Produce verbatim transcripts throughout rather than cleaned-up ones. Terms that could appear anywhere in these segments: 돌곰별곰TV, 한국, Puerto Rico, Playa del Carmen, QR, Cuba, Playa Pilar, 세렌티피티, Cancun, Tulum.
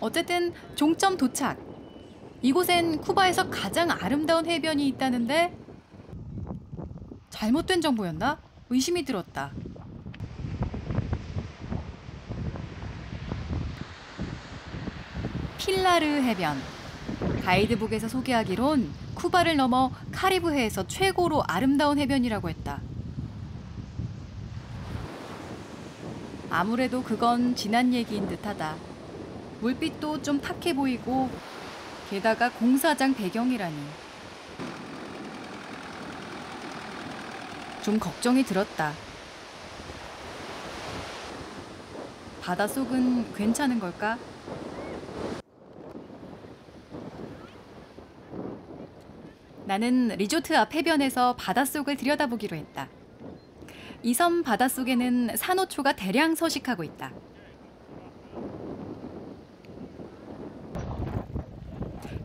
어쨌든 종점 도착. 이곳엔 쿠바에서 가장 아름다운 해변이 있다는데 잘못된 정보였나? 의심이 들었다. 필라르 해변. 가이드북에서 소개하기론 쿠바를 넘어 카리브해에서 최고로 아름다운 해변이라고 했다. 아무래도 그건 지난 얘기인 듯하다. 물빛도 좀 탁해 보이고 게다가 공사장 배경이라니. 좀 걱정이 들었다. 바닷속은 괜찮은 걸까? 나는 리조트 앞 해변에서 바닷속을 들여다보기로 했다. 이 섬 바닷속에는 산호초가 대량 서식하고 있다.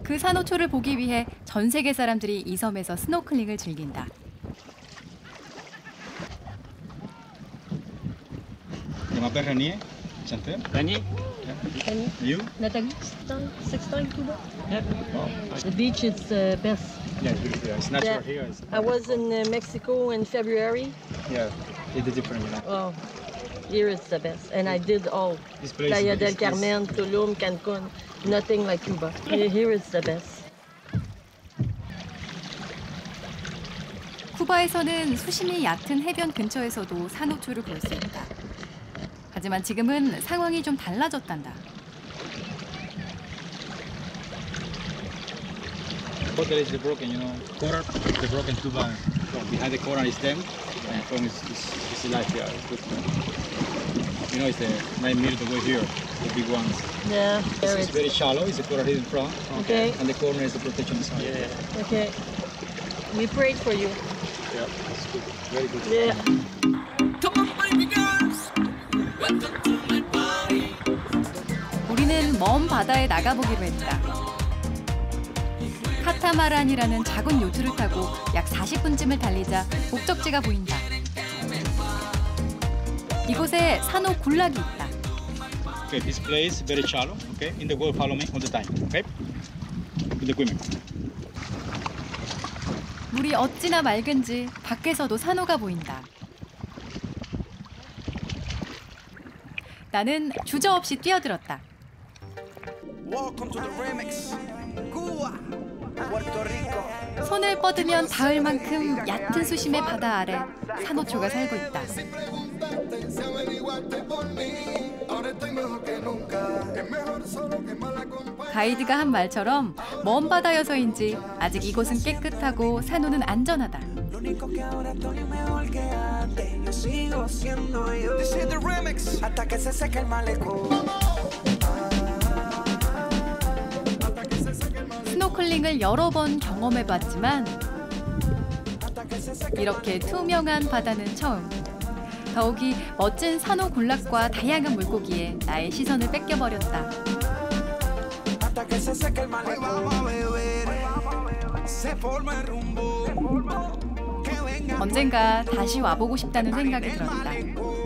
그 산호초를 보기 위해 전 세계 사람들이 이 섬에서 스노클링을 즐긴다. Playa del Carmen, Tulum, Cancun. Nothing like Cuba. Here is the best. 쿠바에서는 수심이 얕은 해변 근처에서도 산호초를 볼 수 있다. 하지만 지금은 상황이 좀 달라졌단다. You know, it's nine meters away here, the big ones. Yeah. It's very shallow. It's a coral hidden from. Okay. And the corner is the protection side. Yeah. Okay. We prayed for you. Yeah, that's good. Very good. Yeah. Come on, baby girls. Welcome to my party. 우리는 먼 바다에 나가보기로 했다. 카타마란이라는 작은 요트를 타고 약 사십 분쯤을 달리자 목적지가 보인다. 이곳에 산호 군락이 있다. Okay, this place is very shallow. Okay, in the world, follow me all the time. Okay, with the women. 물이 어찌나 맑은지 밖에서도 산호가 보인다. 나는 주저없이 뛰어들었다. Welcome to the remix. Cuba, Puerto Rico. 손을 뻗으면 닿을 만큼 얕은 수심의 바다 아래 산호초가 살고 있다. 가이드가 한 말처럼 먼 바다여서인지 아직 이곳은 깨끗하고 산호는 안전하다. 스노클링을 여러 번 경험해봤지만 이렇게 투명한 바다는 처음. 더욱이 멋진 산호 군락과 다양한 물고기에 나의 시선을 뺏겨버렸다. 언젠가 다시 와보고 싶다는 생각이 들었다.